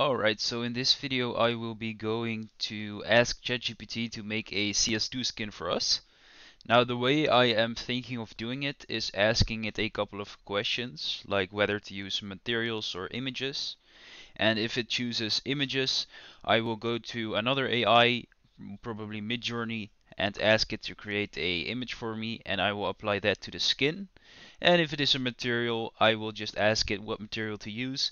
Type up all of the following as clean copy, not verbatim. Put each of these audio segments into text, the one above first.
Alright, so in this video I will be going to ask ChatGPT to make a CS2 skin for us. Now the way I am thinking of doing it is asking it a couple of questions, like whether to use materials or images. And if it chooses images, I will go to another AI, probably Midjourney, and ask it to create a image for me, and I will apply that to the skin. And if it is a material, I will just ask it what material to use.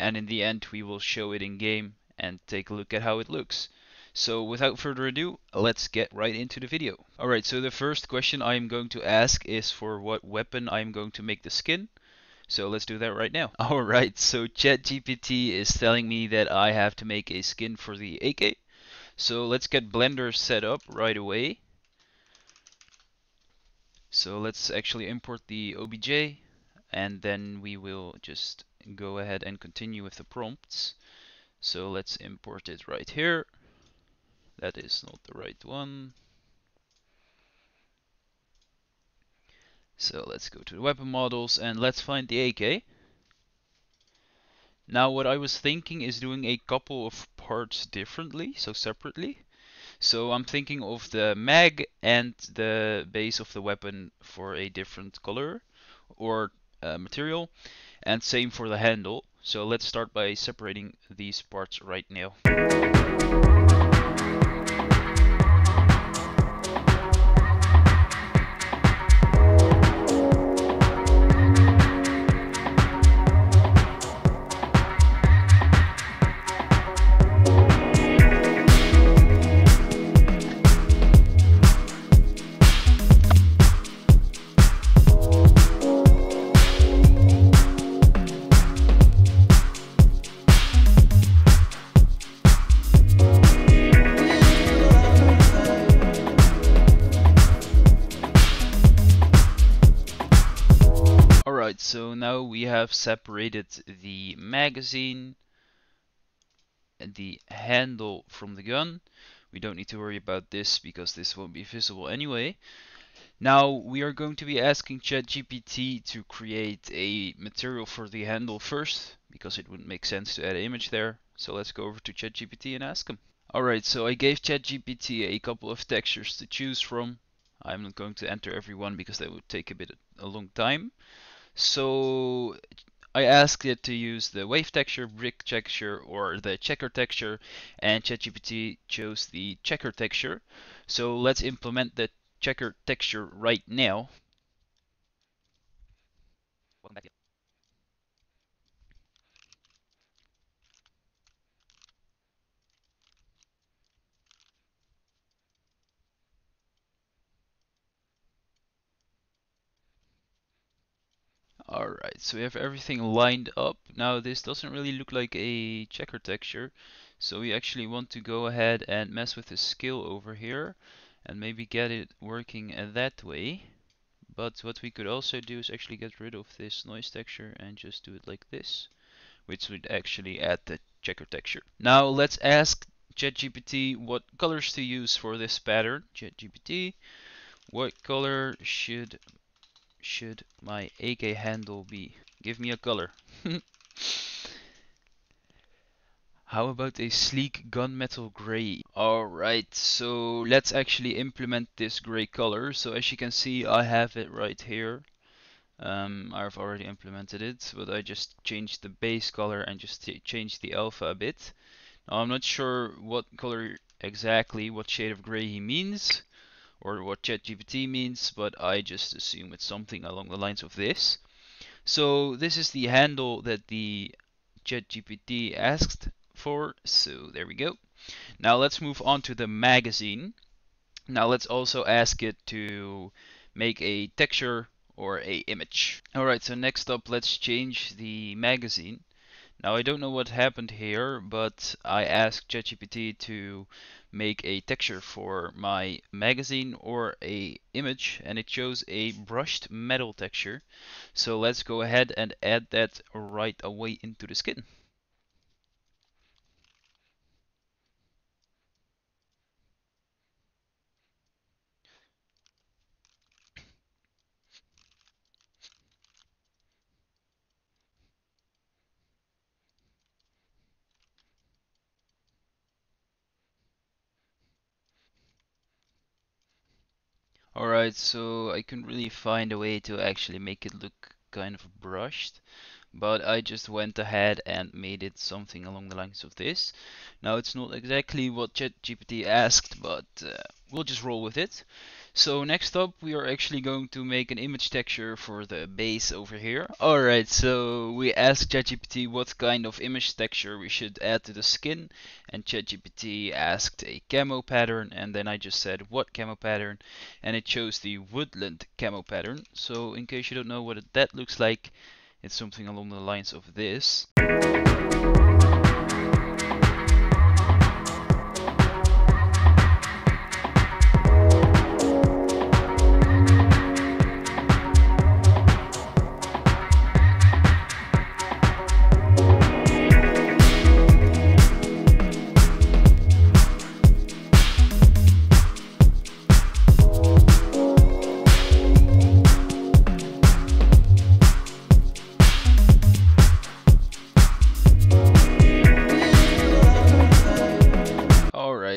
And in the end we will show it in game and take a look at how it looks. So without further ado, let's get right into the video. Alright, so the first question I am going to ask is for what weapon I am going to make the skin. So let's do that right now. Alright, so ChatGPT is telling me that I have to make a skin for the AK. So let's get Blender set up right away. So let's actually import the OBJ, and then we will just go ahead and continue with the prompts. So let's import it right here. That is not the right one. So let's go to the weapon models and let's find the AK. Now what I was thinking is doing a couple of parts differently, so separately. So I'm thinking of the mag and the base of the weapon for a different color or material, and same for the handle. So let's start by separating these parts right now. So now we have separated the magazine and the handle from the gun. We don't need to worry about this because this won't be visible anyway. Now we are going to be asking ChatGPT to create a material for the handle first, because it wouldn't make sense to add an image there. So let's go over to ChatGPT and ask him. Alright, so I gave ChatGPT a couple of textures to choose from. I'm not going to enter every one because that would take a long time. So I asked it to use the wave texture, brick texture, or the checker texture, and ChatGPT chose the checker texture. So let's implement the checker texture right now. Alright, so we have everything lined up. Now this doesn't really look like a checker texture, so we actually want to go ahead and mess with the scale over here and maybe get it working that way. But what we could also do is actually get rid of this noise texture and just do it like this, which would actually add the checker texture. Now let's ask ChatGPT what colors to use for this pattern. ChatGPT, what color should my AK handle be? Give me a color. How about a sleek gunmetal gray? Alright, so let's actually implement this gray color. So as you can see, I have it right here. I've already implemented it, but I just changed the base color and just changed the alpha a bit. Now I'm not sure what color exactly, what shade of gray he means, or what ChatGPT means, but I just assume it's something along the lines of this. So this is the handle that the ChatGPT asked for, so there we go. Now let's move on to the magazine. Now let's also ask it to make a texture or a image. Alright, so next up let's change the magazine. Now I don't know what happened here, but I asked ChatGPT to make a texture for my magazine or a image, and it chose a brushed metal texture. So let's go ahead and add that right away into the skin. Alright, so I couldn't really find a way to actually make it look kind of brushed, but I just went ahead and made it something along the lines of this. Now it's not exactly what ChatGPT asked, but we'll just roll with it. So next up we are actually going to make an image texture for the base over here. Alright, so we asked ChatGPT what kind of image texture we should add to the skin, and ChatGPT asked a camo pattern, and then I just said what camo pattern, and it chose the woodland camo pattern. So in case you don't know what that looks like, it's something along the lines of this.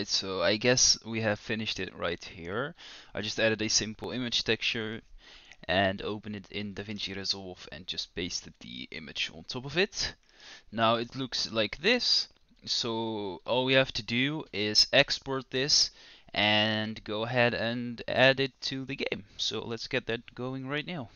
So I guess we have finished it right here. I just added a simple image texture and opened it in DaVinci Resolve and just pasted the image on top of it. Now it looks like this. So all we have to do is export this and go ahead and add it to the game. So let's get that going right now.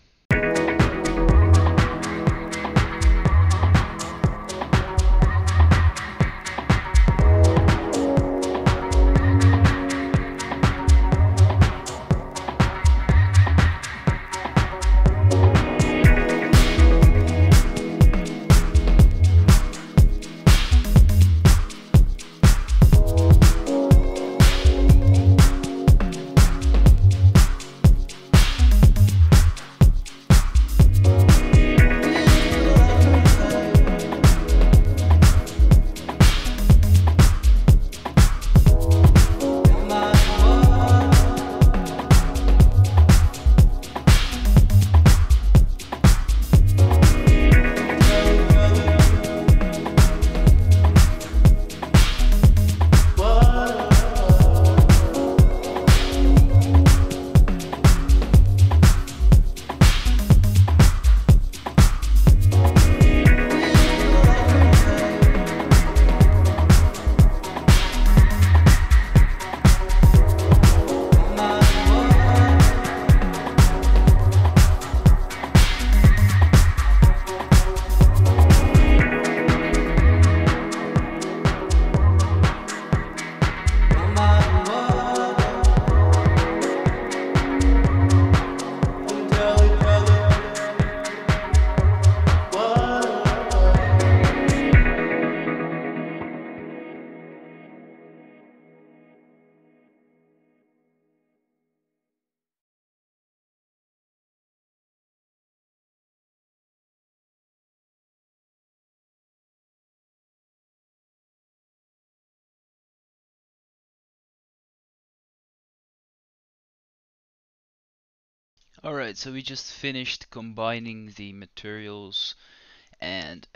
Alright, so we just finished combining the materials and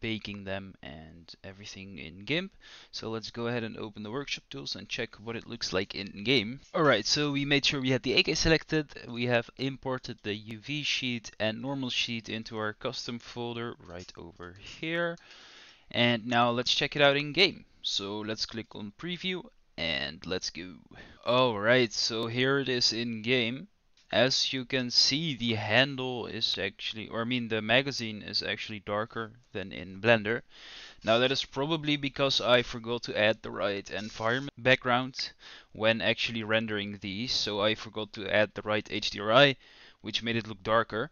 baking them and everything in GIMP. So let's go ahead and open the workshop tools and check what it looks like in game. Alright, so we made sure we had the AK selected. We have imported the UV sheet and normal sheet into our custom folder right over here. And now let's check it out in game. So let's click on preview and let's go. Alright, so here it is in game. As you can see, the handle is actually, or I mean the magazine is actually darker than in Blender. Now that is probably because I forgot to add the right environment background when actually rendering these. So I forgot to add the right HDRI, which made it look darker.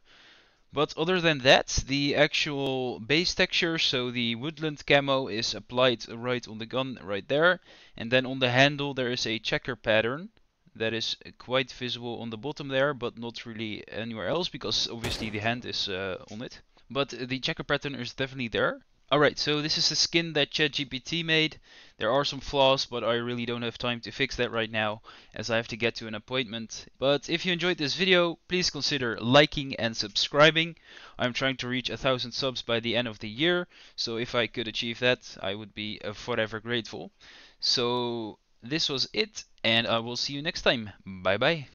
But other than that, the actual base texture, so the woodland camo, is applied right on the gun right there. And then on the handle there is a checker pattern that is quite visible on the bottom there, but not really anywhere else because obviously the hand is on it. But the checker pattern is definitely there. Alright, so this is the skin that ChatGPT made. There are some flaws, but I really don't have time to fix that right now as I have to get to an appointment. But if you enjoyed this video, please consider liking and subscribing. I'm trying to reach 1,000 subs by the end of the year, so if I could achieve that, I would be forever grateful. So this was it, and I will see you next time. Bye bye.